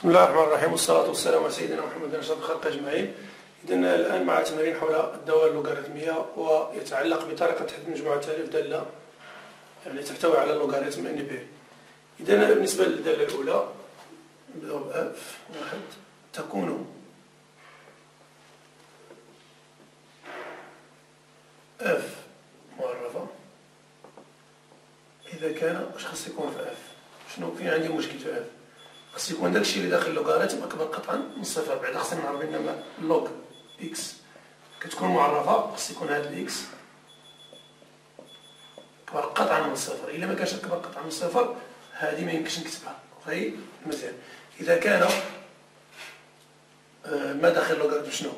بسم الله الرحمن الرحيم، والصلاة والسلام على سيدنا محمد أشرف الخلق أجمعين. إذن الآن مع تمارين حول الدوال اللوغاريتمية ويتعلق بطريقة حل مجموعة تاليف دالة يعني تحتوي على اللوغاريتم إن بي. إذن بالنسبة للدالة الأولى بضرب ألف واحد تكون أف معرفة إذا كان واش خاص يكون في أف؟ شنو فين عندي مشكل في أف؟ خاص يكون داكشي اللي داخل اللوغاريتم أكبر قطعا من الصفر، بعدا خصنا نعرف أن لوغ إكس كتكون معرفة خاص يكون هاد الإكس أكبر قطعا من الصفر، إلا مكانش أكبر قطعا من الصفر هادي ميمكنش نكتبها، فهي المثال. إذا كان ما داخل اللوغاريتم شنو؟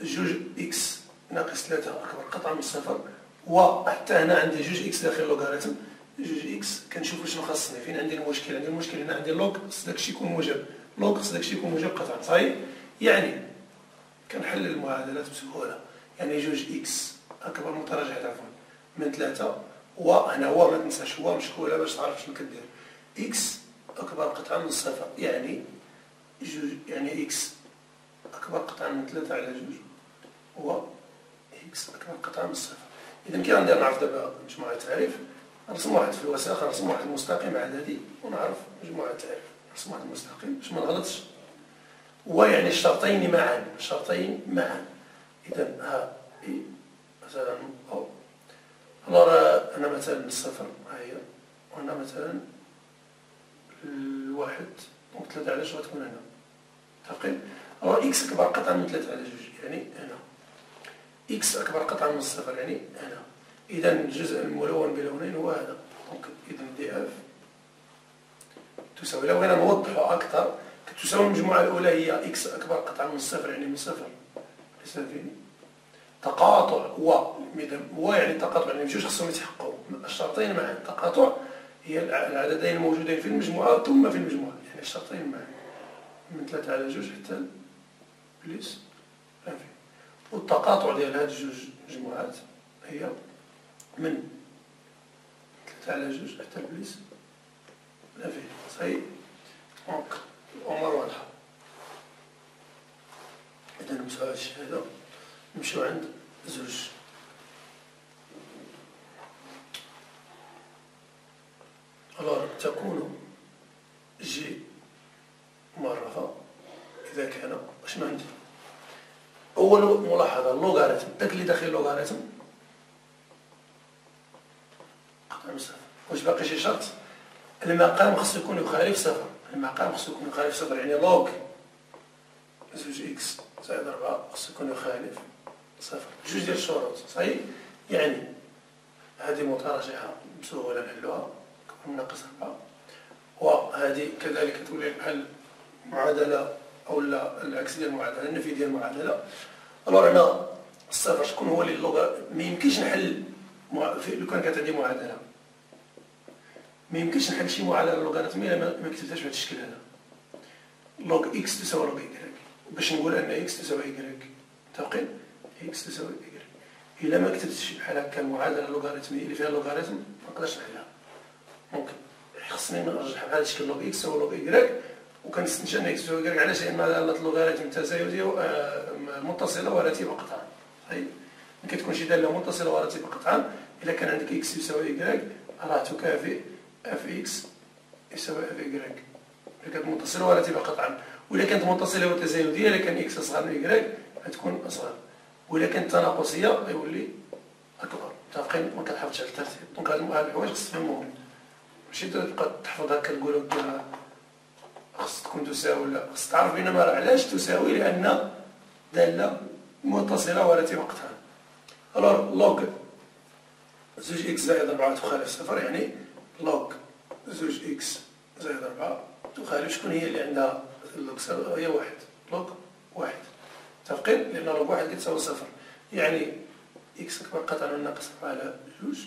جوج إكس ناقص ثلاثة أكبر قطعة من الصفر، وحتى هنا عندي جوج إكس داخل اللوغاريتم، جوج إكس كنشوفو شنو خاصني، فين عندي المشكل؟ عندي المشكل هنا عندي لوغ خص داكشي يكون موجب، لوغ خص داكشي يكون موجب قطعا، صحيح؟ يعني كنحلل المعادلات بسهولة، يعني جوج إكس أكبر متراجعة عفوا من ثلاثة، وهنا هو ما تنساش هو مشكولة باش تعرف شنو كدير، إكس أكبر قطعة من الصفر، يعني جوج يعني إكس أكبر قطعة من ثلاثة على جوج هو إكس أكبر قطعة من الصفر. إذا كي غندير نعرف دابا مجموعة التعريف، نرسم واحد في الوثائق، نرسم واحد مستقيم عددي ونعرف مجموعة التعريف، نرسم واحد مستقيم باش ما نغلطش، ويعني الشرطين معا، الشرطين معا. إذا ها إي مثلا أو ألوغ هنا مثلا الصفر ها هي، وهنا مثلا الواحد، دونك ثلاثة على جوج غتكون هنا، متفقين؟ ألوغ إكس أكبر قطعة من ثلاثة على جوج، يعني هنا. إكس أكبر قطعة من الصفر يعني هنا. إذا الجزء الملون بلونين هو هذا. دونك إذا دي أف تساوي، لو بغينا نوضحو أكثر كتساوي المجموعة الأولى هي إكس أكبر قطعة من الصفر يعني من صفر ليس فيني تقاطع و يعني تقاطع يعني بجوج خصهم يتحققو، الشرطين معا، تقاطع هي العددين الموجودين في المجموعة ثم في المجموعة، يعني الشرطين معا من ثلاثة على جوج حتى بليس لانفيني. والتقاطع ديال هاد جوج مجموعات هي من ثلاثة على جوج حتى لبليس لانفيني، صحيح؟ دونك الأمور واضحة. إذا نمسحو هاد الشيء هذا، نمشيو عند زوج. ألوغ تكون جي معرفة إذا كان شنو عندي؟ أول ملاحظة اللوغاريتم داك اللي داخل اللوغاريتم قطع من صفر، واش باقي شي شرط؟ المقام خصو يكون يخالف صفر، المقام خصو يكون يخالف صفر، يعني لوغ زوج إكس زائد أربعة خصو يكون يخالف صفر، جوج ديال الشروط، صحيح؟ يعني هذه متراجعة بسهولة نحلوها كون ناقص أربعة، وهذه كذلك تولي بحال معادلة أو لا العكس ديال المعادلة، النفي ديال المعادلة. ألوغ هنا الصفر شكون هو اللي اللوغاريتم ميمكنش نحل لو كان كانت عندي معادلة، ميمكنش نحل شي معادلة لوغاريتمية إلا مكتبتهاش بهاد الشكل هذا، لوغ إكس تساوي لوغ إيكغيك، باش نقول أن إكس تساوي إيكغيك، متفقين؟ إكس تساوي إيكغيك، إلا ما كتبتش بحال هاكا المعادلة اللوغاريتمية اللي فيها اللوغاريتم منقدرش نحلها، ممكن خصني نرجع بهاد الشكل لوغ إكس تساوي لوغ إيكغيك، وكنستنتج أن إكس تساوي إيكغيك، علاش؟ لأن اللوغاريتم تزايدية متصلة ورتيبة قطعا، صحيح؟ ما كتكونش دالة متصلة ورتيبة قطعا، إلا كان عندك إكس يساوي إيكغيك راه تكافئ إف إكس يساوي إف إيكغيك، إلا كانت متصلة ورتيبة قطعا، وإلا كانت متصلة وتزايدية إلا كان إكس أصغر من إيكغيك غتكون أصغر، وإلا كانت تناقصية غيولي أكبر، متفقين؟ ما كنحافظش على الترتيب، دونك هاد الحوايج خص تفهمهم، ماشي تبقى تحفظ هاكا تقول وديرها خص تكون تساوي ولا خص تعرف بينما راه علاش تساوي، لأن دالة متصلة ورتيبة قطعا. ألوغ لوغ زوج إكس زائد أربعة تخالف صفر، يعني لوغ زوج إكس زائد أربعة تخالف شكون هي اللي عندها اللوغ؟ هي واحد، لوغ واحد، متفقين؟ لأن لوغ واحد كتساوي صفر، يعني إكس أكبر قطعا من ناقص أربعة على جوج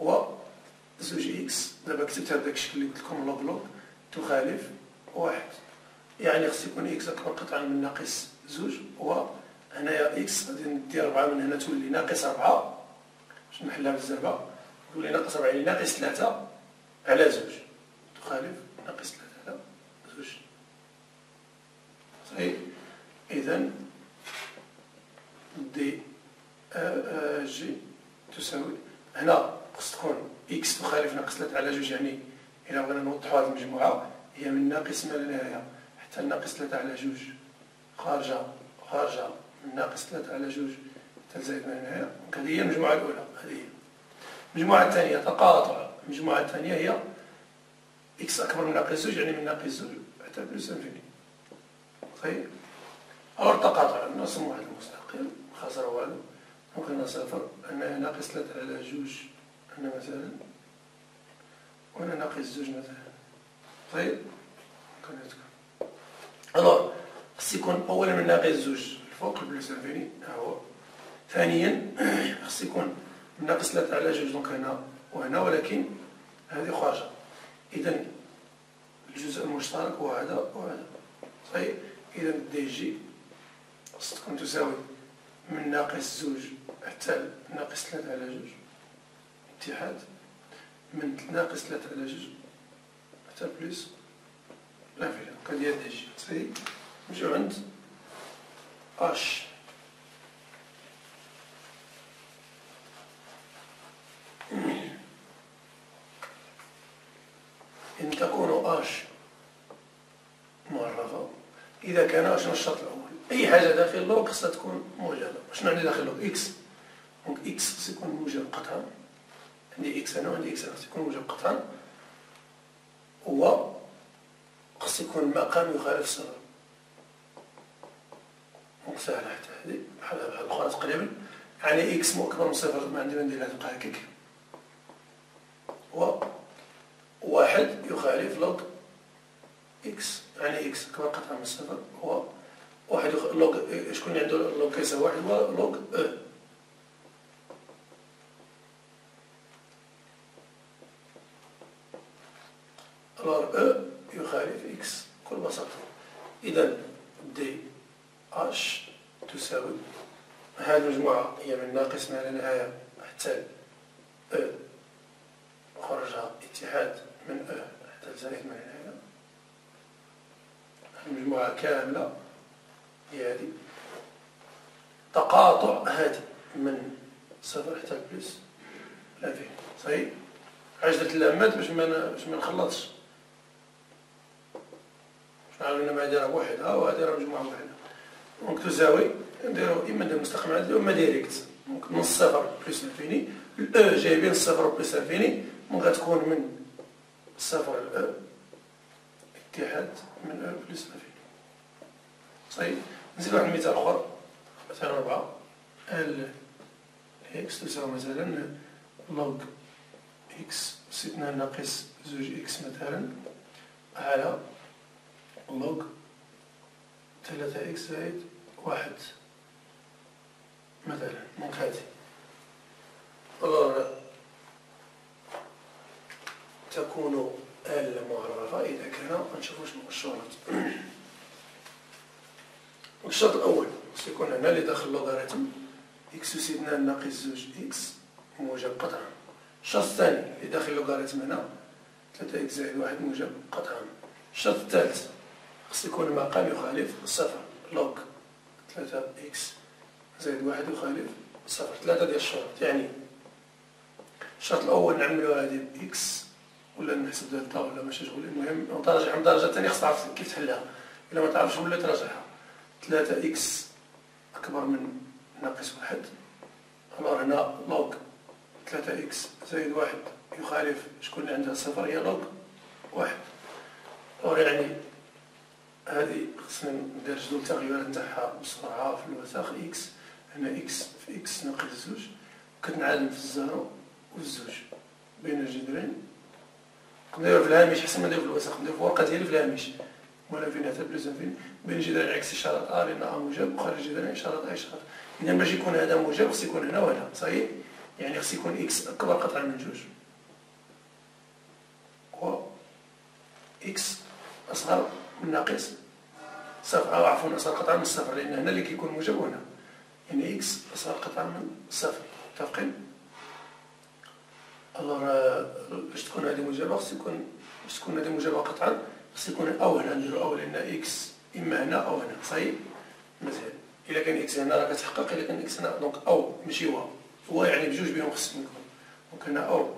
و زوج إكس دابا كتبتها بداك الشكل اللي قلت لكم لوغ لوغ تخالف واحد، يعني خص يكون إكس أكبر قطعا من ناقص زوج، وهنايا إكس غادي ندي ربعة من هنا تولي ناقص ربعة باش نحلها بالزربة، تولي ناقص ربعة يعني ناقص ثلاثة على زوج تخالف ناقص ثلاثة على زوج، صحيح. إذن دي جي تساوي هنا خص تكون إكس تخالف ناقص على جوج، يعني إلا بغينا نوضحوا هذه المجموعة هي من ناقص ما لنهاية حتى ناقص 3 على جوج خارجة من ناقص 3 على جوج حتى زائد ما لنهاية. هذه هي المجموعة الأولى. هذه هي المجموعة الثانية، تقاطع. المجموعة الثانية هي إكس أكبر من ناقص جوج، يعني من ناقص جوج حتى بلس انفيني. صحيح. أو التقاطع نسمو هذا المستقل خسر والو، ممكن نصفر أن ناقص 3 على جوج هنا مثلا وهنا ناقص زوج مثلا. طيب الوغ خص يكون اولا من ناقص زوج الفوق بلس انفيني ها هو. ثانيا خص يكون من ناقص 3 على جوج دونك هنا وهنا، ولكن هذه خارجة. إذا الجزء المشترك هو هذا وهذا. صحيح. إذا دي جي خص تكون تساوي من ناقص زوج حتى ناقص 3 على جوج اتحاد، من ناقص 3 على جوج حتى بلس لافيلان. قد يدجي. صحيح. نجيو عند اش. إن تكون اش معرفة إذا كان اش هو الشرط الأول، أي حاجة داخل اللوغ خصها تكون موجبة. شنو عندي داخل اللوغ؟ إكس. دونك إكس خص يكون موجب قطعا. عندي إكس هنا وعندي إكس هنا، خص يكون موجب قطعا. هو خص يكون مقام يخالف الصغر. دونك ساهلة حتى هادي بحال الأخرى تقريبا. يعني إكس مو أكبر من صفر، ما عندي ما ندير لها، تبقى هكاك. هو واحد يخالف لوغ إكس، يعني إكس أكبر قطعا من الصفر هو واحد. لوغ شكون اللي عنده لوغ كيساوي واحد؟ هو لوغ أو. الوغ أو يخالف إكس بكل بساطة. إذا دي أش تساوي هذه المجموعة هي من ناقص ما لا نهاية حتى أو خرجها اتحاد من أو حتى زائد ما لا نهاية. المجموعة كاملة هي هذه. تقاطع هذه من صفر حتى بلس لا فيه. صحيح. عجلة الأمات باش ما نخلطش. باش نعرف أن ما دايرة بوحدها وهذه دايرة مجموعة بوحدها. دونك تساوي نديرو إما ندير مستقيم عدلي وإما ديريكت. دونك من الصفر بلس انفيني، الأو جايبين الصفر بلس انفيني، دونك غتكون من الصفر الأو اتحاد من أو بلس انفيني. صحيح. نزيد واحد المثال آخر، مثلا 4. ال إكس تساوي مثلا لوغ إكس سيدنا ناقص زوج إكس مثلا على لوغ 3 إكس زائد 1 مثلا. دونك هادي تكون ال معرفة إذا كان. غنشوفو شنو الشروط. الشرط الأول خص يكون هنا اللي داخل لوغاريتم إكس سيدنا ناقص زوج إكس موجب قطعا. الشرط الثاني اللي داخل لوغاريتم هنا 3 إكس زائد 1 موجب قطعا. الشرط الثالث خص يكون المقام يخالف الصفر، لوغ 3 إكس زائد 1 يخالف الصفر. 3 ديال الشروط. يعني الشرط الأول نعملوها هادي بإكس ولا نحسب دلتا ولا ماشي شغل، المهم نتراجع من درجة ثانية. خص تعرف كيف تحلها، إلا ما تعرفش ولا تراجعها. 3 إكس أكبر من ناقص 1، ألوغ هنا لوغ 3 إكس زائد 1 يخالف شكون اللي عندها صفر؟ هي لوغ 1. يعني هذه خصنا ندير جدول التغيرات نتاعها بسرعة في الوثاق. إكس هنا إكس في إكس ناقص زوج، كتنعدم في الزيرو والزوج بين الجذرين. نديرو في الهامش حسن ما نديرو في الوثاق، نديرو في ورقة ديالي في الهامش. ولا فين حتى بلوز فين بين الجذرين عكس إشارة أ لأن أ موجب وخارج الجذرين إشارة أ إشارة. إذا باش يكون هذا موجب خص يكون هنا وهنا. صحيح. يعني خص يكون إكس أكبر قطعا من جوج و إكس أصغر من ناقص صفر، أو عفوا أصغر قطعا من الصفر، لأن هنا اللي كيكون موجب وهنا. يعني إكس أصغر قطعا من الصفر. متفقين؟ ألوغ باش تكون هذه موجبة خص يكون باش تكون هذه موجبة قطعا خص يكون أو هنا نديرو أو لأن إكس اما هنا او هنا. صحيح مثلا الا كان اكس هنا راه كتحقق، الا كان اكس هنا دونك او ماشي هو هو، يعني بجوج بهم خص نكون دونك هنا او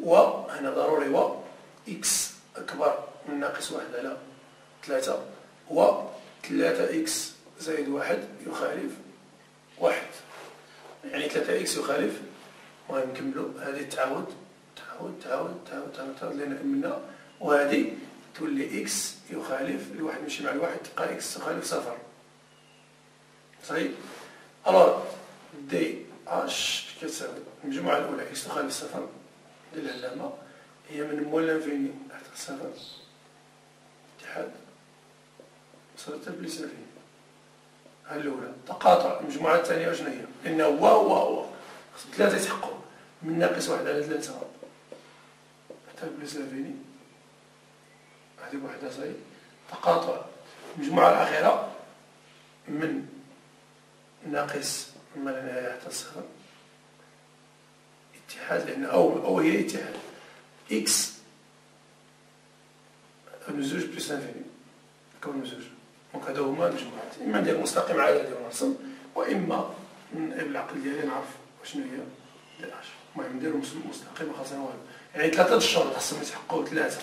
وهنا ضروري هو اكس اكبر من ناقص واحد على ثلاثة، و 3 اكس زائد واحد يخالف واحد، يعني 3 اكس يخالف. المهم نكملو هذه التعاود تعاود تعاود تعاود تعاود تعاود لان كملنا، وهذه تولي اكس يخالف الواحد ماشي مع الواحد تبقى اكس يخالف صفر. صحيح. الوغ دي اش كتساوي المجموعة الأولى اكس يخالف صفر ديال العلامة هي من مول لانفيني حتى صفر اتحاد صارت بليس انفيني ها الأولى. تقاطع المجموعة الثانية أشنو هي؟ لأن هو خص ثلاثة يتحققو من ناقص واحد على ثلاثة حتى بليس انفيني هذه بوحدها. صحيح. تقاطع المجموعة الأخيرة من ناقص ما لا نهاية حتى صفر اتحاد، لأن أو هي اتحاد إكس من زوج بلس انفيني كون من زوج. دونك هادو هما المجموعات، إما ندير مستقيم عددي ونرسم، وإما بالعقل ديالي نعرف وشنو هي ديال أش. المهم نديرو مستقيم خاصنا والو، يعني ثلاثة د الشهور خاصهم يتحققو ثلاثة.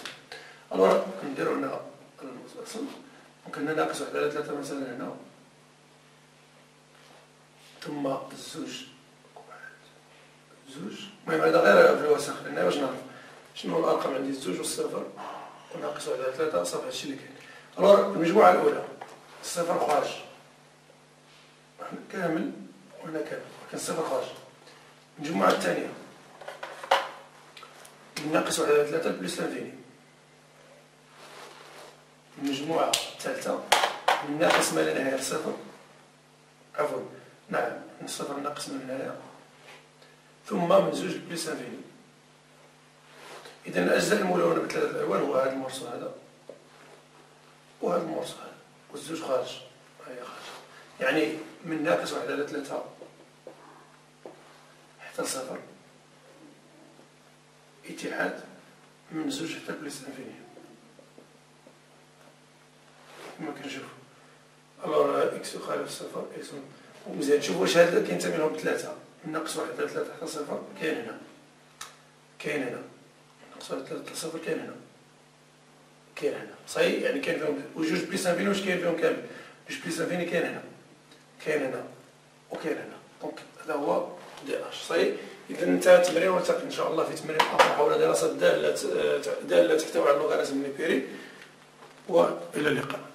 ألوغ نديرو هنا المتأصل، دونك هنا ناقص واحد على ثلاثة مثلا هنا، ثم الزوج زوج. المهم هذا غير في الوسخ لأن باش نعرف شنو الأرقام عندي الزوج والصفر وناقص واحد على ثلاثة صافي هادشي اللي كاين. ألوغ المجموعة الأولى الصفر خرج كامل وهنا كامل، ولكن الصفر خرج. المجموعة الثانية من ناقص واحد على ثلاثة بلس انفيني. المجموعة الثالثة من ناقص ما لا نهاية لصفر عفوا نعم من صفر ناقص ما لا نهاية ثم من زوج بلس انفيني. إذا الأجزاء الملونة بثلاثة الألوان هو هذا المرسوم هذا وهذا المرسوم هذا والزوج خارج هي خارجة، يعني من ناقص واحد على ثلاثة حتى صفر اتحاد من زوج حتى بلس انفيني كما كنشوف. ألوغ إكس يخالف صفر إكس ومزيان تشوف واش هذا كينتمي لهم ثلاثة من ناقص واحد على ثلاثة حتى صفر كاين هنا كاين هنا ناقص واحد على ثلاثة حتى صفر كاين هنا كاين هنا. صحيح يعني كاين فيهم وجوج بليس انفيني واش كاين فيهم كامل جوج بليس انفيني كاين هنا كاين هنا وكاين هنا دونك هذا هو دي اش. صحيح. إذا انتهى التمرين ونلتقي إن شاء الله في تمرين آخر حول دراسة دالة تحتوي على اللوغاريتم نيبيري، وإلى اللقاء.